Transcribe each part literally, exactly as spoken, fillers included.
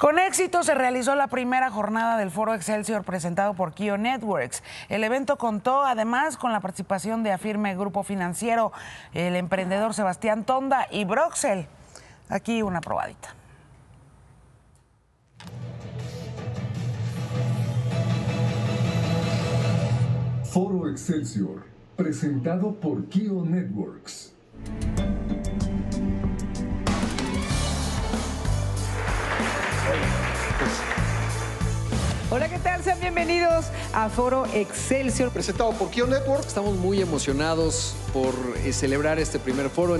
Con éxito se realizó la primera jornada del Foro Excelsior presentado por Kio Networks. El evento contó además con la participación de Afirme, Grupo Financiero, el emprendedor Sebastián Tonda y Broxel. Aquí una probadita. Foro Excelsior, presentado por Kio Networks. Hola, ¿qué tal? Sean bienvenidos a Foro Excelsior, presentado por Kio Networks. Estamos muy emocionados por celebrar este primer foro.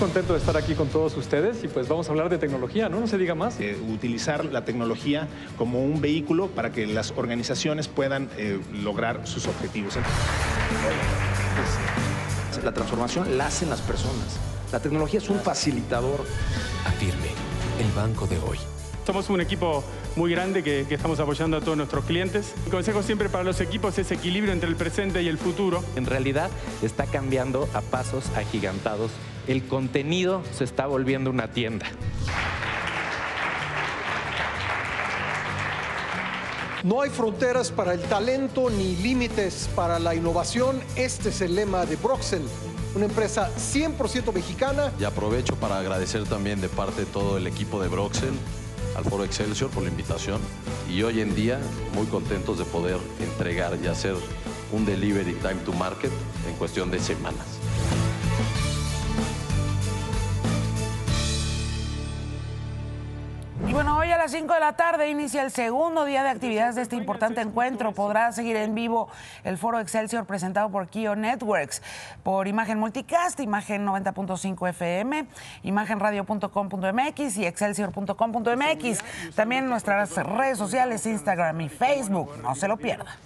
Contento de estar aquí con todos ustedes y pues vamos a hablar de tecnología, ¿no? No se diga más. Eh, utilizar la tecnología como un vehículo para que las organizaciones puedan eh, lograr sus objetivos. La transformación la hacen las personas. La tecnología es un facilitador. Afirme, el banco de hoy. Somos un equipo muy grande que, que estamos apoyando a todos nuestros clientes. El consejo siempre para los equipos es equilibrio entre el presente y el futuro. En realidad está cambiando a pasos agigantados. El contenido se está volviendo una tienda. No hay fronteras para el talento ni límites para la innovación. Este es el lema de Broxel, una empresa cien por ciento mexicana. Y aprovecho para agradecer también de parte de todo el equipo de Broxel al Foro Excelsior por la invitación, y hoy en día muy contentos de poder entregar y hacer un delivery time to market en cuestión de semanas. Y bueno, hoy a las cinco de la tarde inicia el segundo día de actividades de este importante encuentro. Podrá seguir en vivo el Foro Excelsior presentado por Kio Networks, por Imagen Multicast, Imagen noventa punto cinco F M, Imagen radio punto com punto M X y Excelsior punto com punto M X. También nuestras redes sociales, Instagram y Facebook. No se lo pierda.